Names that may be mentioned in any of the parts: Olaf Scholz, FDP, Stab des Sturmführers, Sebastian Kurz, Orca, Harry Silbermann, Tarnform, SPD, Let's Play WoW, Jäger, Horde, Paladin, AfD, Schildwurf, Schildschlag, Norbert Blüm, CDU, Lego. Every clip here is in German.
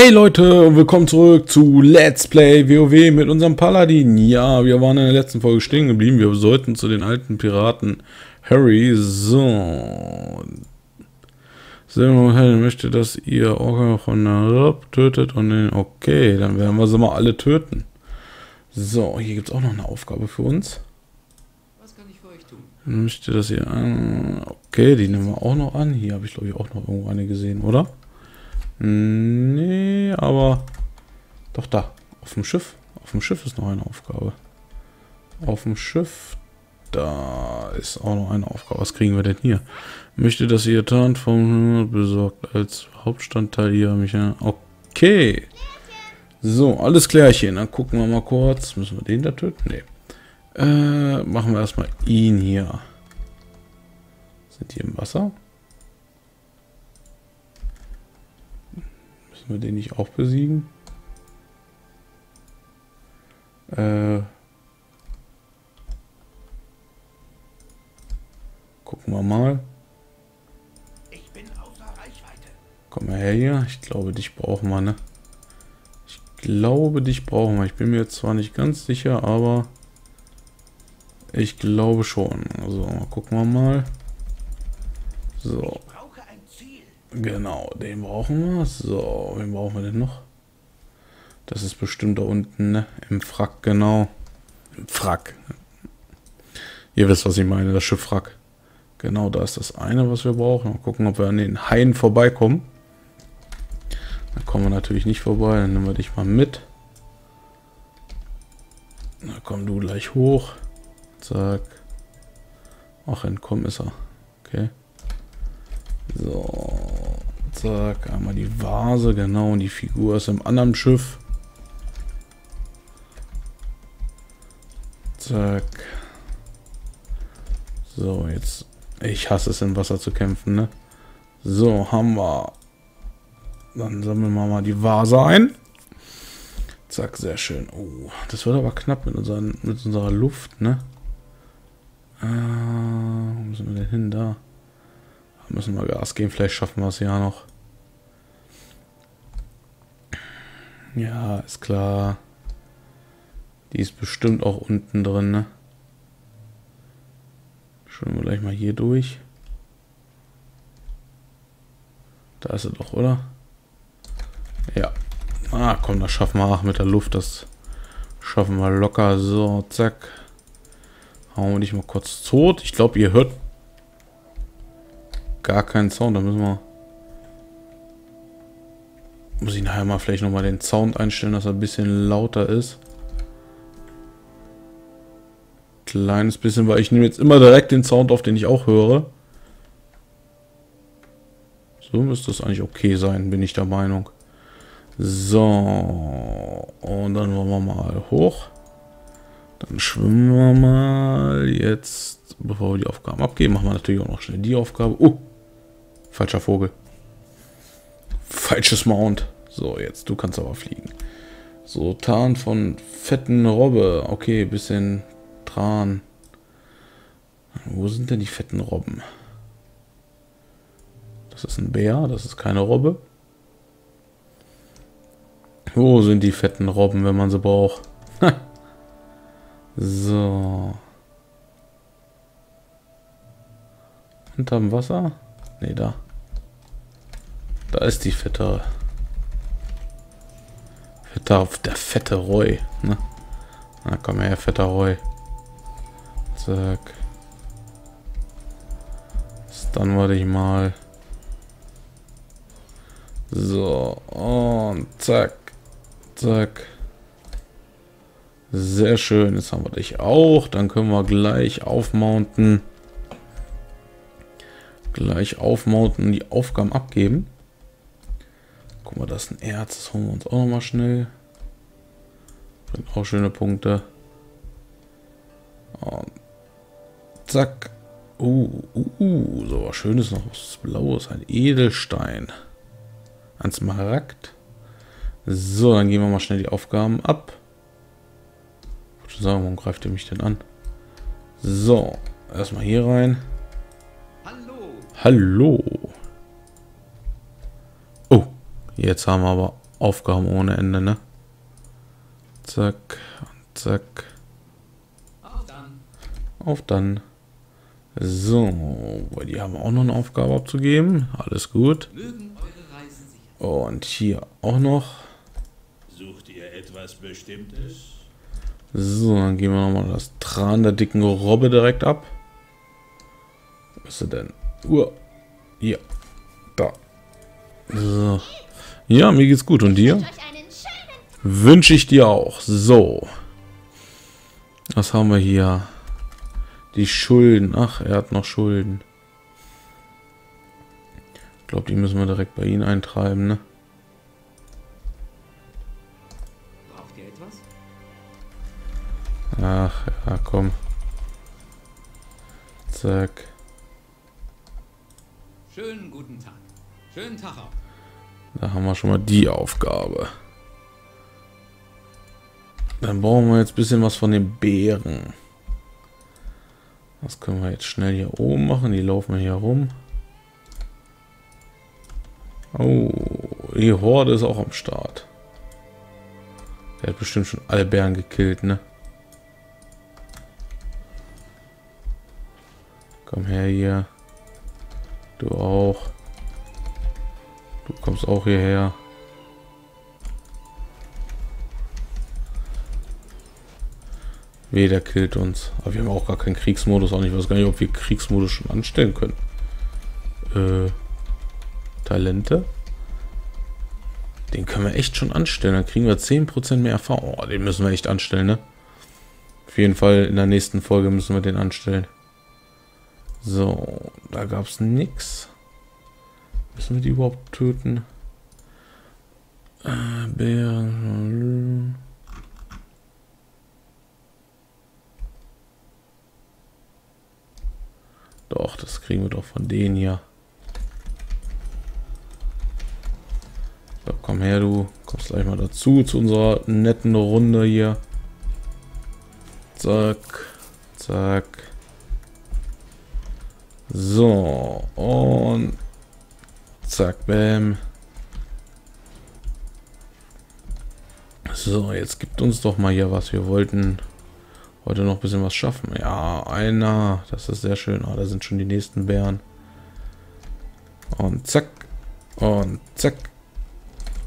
Hey Leute und willkommen zurück zu Let's Play WoW mit unserem Paladin. Ja, wir waren in der letzten Folge stehen geblieben. Wir sollten zu den alten Piraten Harry. So. Silbermann möchte, dass ihr Orca von Rab tötet und den... Okay, dann werden wir sie mal alle töten. So, hier gibt es auch noch eine Aufgabe für uns. Was kann ich für euch tun? Dann möchte, dass ihr... Okay, die nehmen wir auch noch an. Hier habe ich, glaube ich, auch noch irgendwo eine gesehen, oder? Nee, aber doch da, auf dem Schiff. Auf dem Schiff ist noch eine Aufgabe. Auf dem Schiff, da ist auch noch eine Aufgabe. Was kriegen wir denn hier? Möchte, dass ihr Tarnform besorgt als Hauptstandteil hier. Okay. So, alles klärchen. Dann gucken wir mal kurz. Müssen wir den da töten? Nee. Machen wir erstmal ihn hier. Sind die im Wasser? Wir den nicht auch besiegen? Gucken wir mal. Ich bin außer Reichweite. Komm mal her hier. Ich glaube, dich brauchen wir, ne? Ich glaube, dich brauchen wir. Ich bin mir jetzt zwar nicht ganz sicher, aber ich glaube schon. Also gucken wir mal. So. Genau, den brauchen wir. So, wen brauchen wir denn noch? Das ist bestimmt da unten, ne? Im Frack, genau. Im Frack. Ihr wisst, was ich meine, das Schiff Frack. Genau, da ist das eine, was wir brauchen. Mal gucken, ob wir an den Haien vorbeikommen. Dann kommen wir natürlich nicht vorbei. Dann nehmen wir dich mal mit. Na komm du gleich hoch. Zack. Ach, entkommen ist er. Okay. So, zack, einmal die Vase, genau, und die Figur ist im anderen Schiff. Zack. So, jetzt, ich hasse es, im Wasser zu kämpfen, ne? So, haben wir. Dann sammeln wir mal die Vase ein. Zack, sehr schön. Oh, das wird aber knapp mit unserer Luft, ne? Wo müssen wir denn hin, da? Müssen wir Gas geben, vielleicht schaffen wir es ja noch. Ja, ist klar. Die ist bestimmt auch unten drin, ne? Schauen wir gleich mal hier durch. Da ist er doch, oder? Ja. Ah, komm, das schaffen wir auch mit der Luft. Das schaffen wir locker. So, zack. Hauen wir dich mal kurz tot. Ich glaube, ihr hört... gar keinen Sound, da müssen wir... Muss ich nachher mal vielleicht nochmal den Sound einstellen, dass er ein bisschen lauter ist. Kleines bisschen, weil ich nehme jetzt immer direkt den Sound auf, den ich auch höre. So müsste es eigentlich okay sein, bin ich der Meinung. So, und dann wollen wir mal hoch. Dann schwimmen wir mal jetzt, bevor wir die Aufgaben abgeben, machen wir natürlich auch noch schnell die Aufgabe. Oh! Falscher Vogel. Falsches Mount. So, jetzt, du kannst aber fliegen. So, Tarn von fetten Robbe. Okay, bisschen Tran. Wo sind denn die fetten Robben? Das ist ein Bär, das ist keine Robbe. Wo sind die fetten Robben, wenn man sie braucht? So. Unterm Wasser? Ne, da. Da ist die fette... Der fette Roy. Ne? Na, komm her, fetter Roy. Zack. Dann warte ich mal. So. Und zack. Zack. Sehr schön, jetzt haben wir dich auch. Dann können wir gleich aufmounten. Die Aufgaben abgeben. Guck mal, das ist ein Erz. Das holen wir uns auch nochmal schnell. Bringt auch schöne Punkte. Und zack. So was Schönes noch. Was Blaues. Ein Edelstein. Ein Smaragd. So, dann gehen wir mal schnell die Aufgaben ab. Sagen, warum greift ihr mich denn an? So, erstmal hier rein. Hallo. Oh, jetzt haben wir aber Aufgaben ohne Ende, ne? Zack, und zack. Auf dann. Auf dann. So, die haben auch noch eine Aufgabe abzugeben. Alles gut. Mögen eure Reisen sicher. Und hier auch noch. Sucht ihr etwas Bestimmtes? So, dann gehen wir nochmal das Tran der dicken Robbe direkt ab. Was ist er denn? Hier. Da. So. Ja, mir geht's gut. Und dir? Wünsche ich dir auch. So. Was haben wir hier? Die Schulden. Ach, er hat noch Schulden. Ich glaube, die müssen wir direkt bei ihm eintreiben, ne? Braucht ihr etwas? Ach, ja, komm. Zack. Schönen guten Tag. Schönen Tag auch. Da haben wir schon mal die Aufgabe. Dann brauchen wir jetzt ein bisschen was von den Beeren. Das können wir jetzt schnell hier oben machen. Die laufen wir hier rum. Oh, die Horde ist auch am Start. Der hat bestimmt schon alle Bären gekillt, ne? Komm her hier. Du auch. Du kommst auch hierher. Jeder killt uns. Aber wir haben auch gar keinen Kriegsmodus. Auch nicht. Ich weiß gar nicht, ob wir Kriegsmodus schon anstellen können. Talente. Den können wir echt schon anstellen. Dann kriegen wir 10% mehr Erfahrung. Oh, den müssen wir echt anstellen, ne? Auf jeden Fall in der nächsten Folge müssen wir den anstellen. So, da gab es nichts. Müssen wir die überhaupt töten? Bären. Doch, das kriegen wir doch von denen hier. So, komm her, du. Kommst gleich mal dazu, zu unserer netten Runde hier. Zack, zack. So, und zack, bam. So, jetzt gibt uns doch mal hier was. Wir wollten heute noch ein bisschen was schaffen. Ja, einer. Das ist sehr schön. Ah, da sind schon die nächsten Bären. Und zack. Und zack.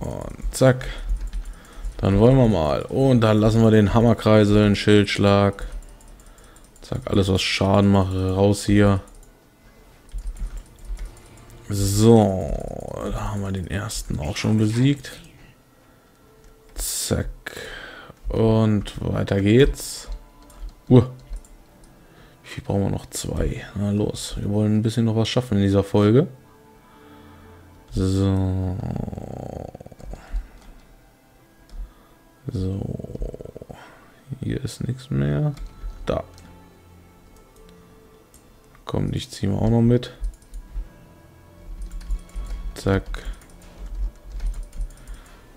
Und zack. Dann wollen wir mal. Und dann lassen wir den Hammer kreiseln. Schildschlag. Zack, alles was Schaden macht, raus hier. So, da haben wir den ersten auch schon besiegt. Zack. Und weiter geht's. Wie viel brauchen wir noch? 2. Na los, wir wollen ein bisschen noch was schaffen in dieser Folge. So. So. Hier ist nichts mehr. Da. Komm, dich ziehen wir auch noch mit. Zack.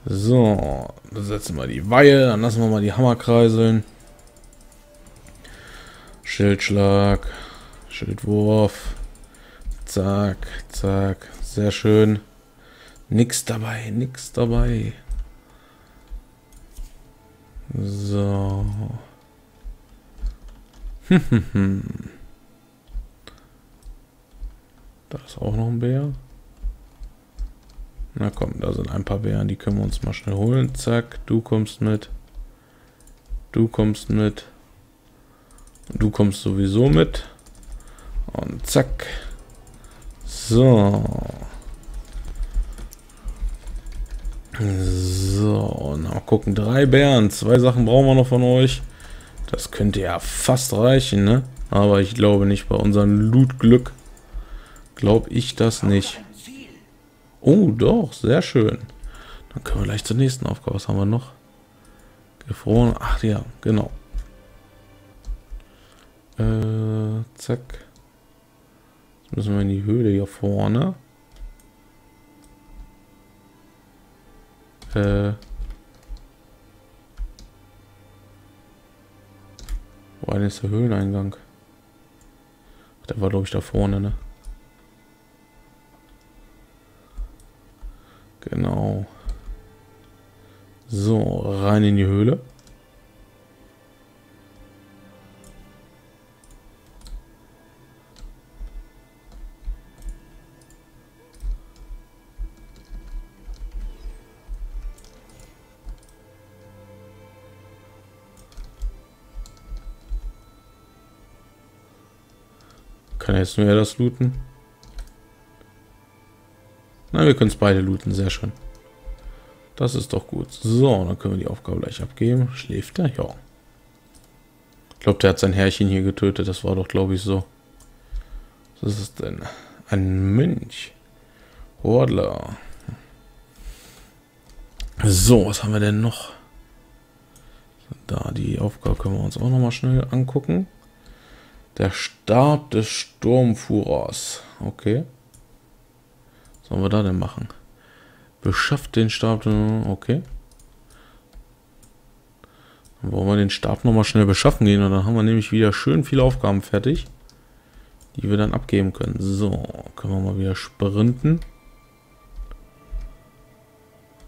So, dann setzen wir die Weihe, dann lassen wir mal die Hammer kreiseln. Schildschlag, Schildwurf. Zack, zack, sehr schön. Nix dabei, nix dabei. So. Da ist auch noch ein Bär. Na komm, da sind ein paar Bären, die können wir uns mal schnell holen. Zack, du kommst mit. Du kommst mit. Du kommst sowieso mit. Und zack. So. So, na gucken, 3 Bären. 2 Sachen brauchen wir noch von euch. Das könnte ja fast reichen, ne? Aber ich glaube nicht, bei unserem Loot-Glück glaube ich das nicht. Oh, doch, sehr schön. Dann können wir gleich zur nächsten Aufgabe. Was haben wir noch? Gefroren. Ach ja, genau. Zack. Jetzt müssen wir in die Höhle hier vorne. Wo ist der Höhleneingang? Der war, glaube ich, da vorne, ne? Genau. So, rein in die Höhle. Kann er jetzt nur das looten? Na, wir können es beide looten, sehr schön. Das ist doch gut. So, dann können wir die Aufgabe gleich abgeben. Schläft er? Ja. Ich glaube, der hat sein Herrchen hier getötet. Das war doch, glaube ich, so. Was ist es denn? Ein Mönch. Hordler. So, was haben wir denn noch? Da, die Aufgabe können wir uns auch nochmal schnell angucken. Der Stab des Sturmführers. Okay. Was sollen wir da denn machen? Beschafft den Stab, okay. Dann wollen wir den Stab nochmal schnell beschaffen gehen und dann haben wir nämlich wieder schön viele Aufgaben fertig, die wir dann abgeben können. So, können wir mal wieder sprinten.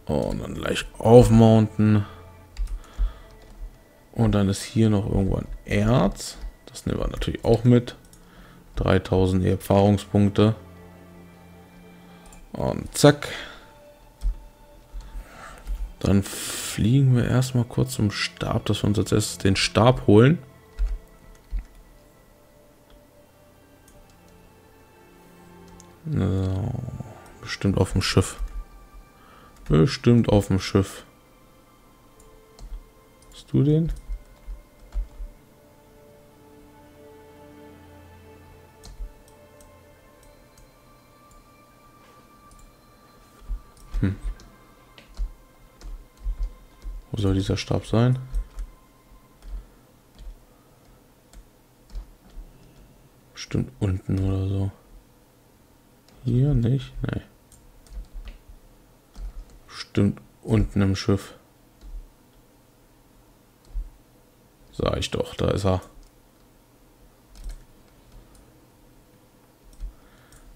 Und dann gleich aufmounten. Und dann ist hier noch irgendwo ein Erz. Das nehmen wir natürlich auch mit. 3000 Erfahrungspunkte. Und zack. Dann fliegen wir erstmal kurz zum Stab, dass wir uns als erstes den Stab holen. So, bestimmt auf dem Schiff. Bestimmt auf dem Schiff. Hast du den? Wo soll dieser Stab sein? Bestimmt unten oder so. Hier nicht? Nein. Bestimmt unten im Schiff. Sag ich doch, da ist er.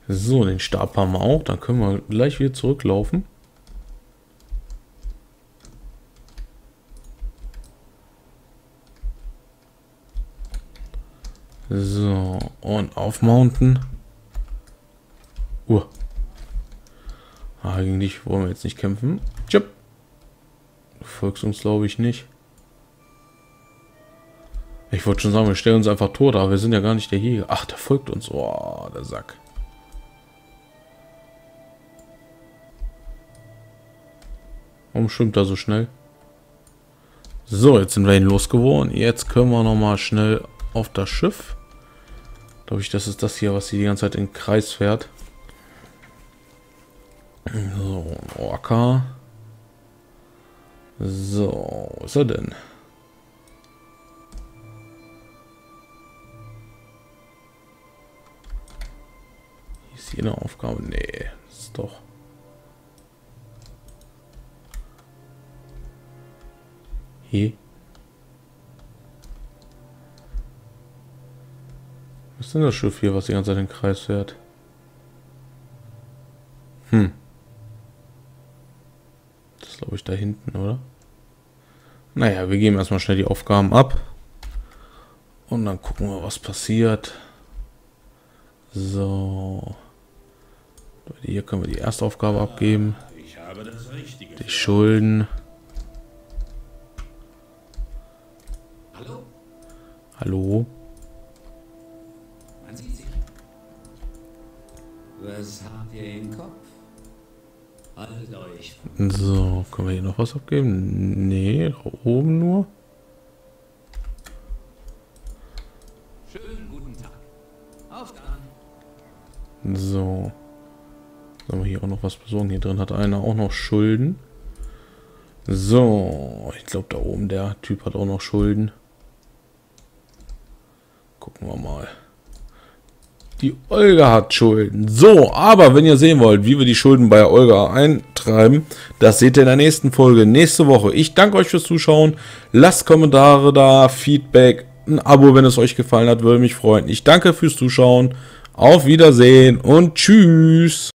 So, den Stab haben wir auch. Dann können wir gleich wieder zurücklaufen. So, und aufmounten. Gegen dich wollen wir jetzt nicht kämpfen. Tschüpp. Du folgst uns, glaube ich, nicht. Ich wollte schon sagen, wir stellen uns einfach tot, aber wir sind ja gar nicht der Jäger. Ach, der folgt uns. Oh, der Sack. Warum schwimmt er so schnell? So, jetzt sind wir ihn losgeworden. Jetzt können wir nochmal schnell auf das Schiff. Glaube ich, das ist das hier, was sie die ganze Zeit im Kreis fährt. So, Orca. So, was ist er denn? Hier ist hier eine Aufgabe. Nee, das ist doch. Hier. Was ist denn das Schiff hier, was die ganze Zeit in den Kreis fährt? Das glaube ich da hinten, oder? Naja, wir geben erstmal schnell die Aufgaben ab. Und dann gucken wir, was passiert. So. Hier können wir die erste Aufgabe abgeben. Ich habe das Richtige. Die Schulden. Hallo? Hallo? Was habt ihr im Kopf? Haltet euch. So, können wir hier noch was abgeben? Nee, oben nur. Schönen guten Tag. Auf dann. So. Sollen wir hier auch noch was besorgen? Hier drin hat einer auch noch Schulden. So, ich glaube da oben der Typ hat auch noch Schulden. Gucken wir mal. Die Olga hat Schulden. So, aber wenn ihr sehen wollt, wie wir die Schulden bei Olga eintreiben, das seht ihr in der nächsten Folge, nächste Woche. Ich danke euch fürs Zuschauen. Lasst Kommentare da, Feedback, ein Abo, wenn es euch gefallen hat, würde mich freuen. Ich danke fürs Zuschauen. Auf Wiedersehen und tschüss.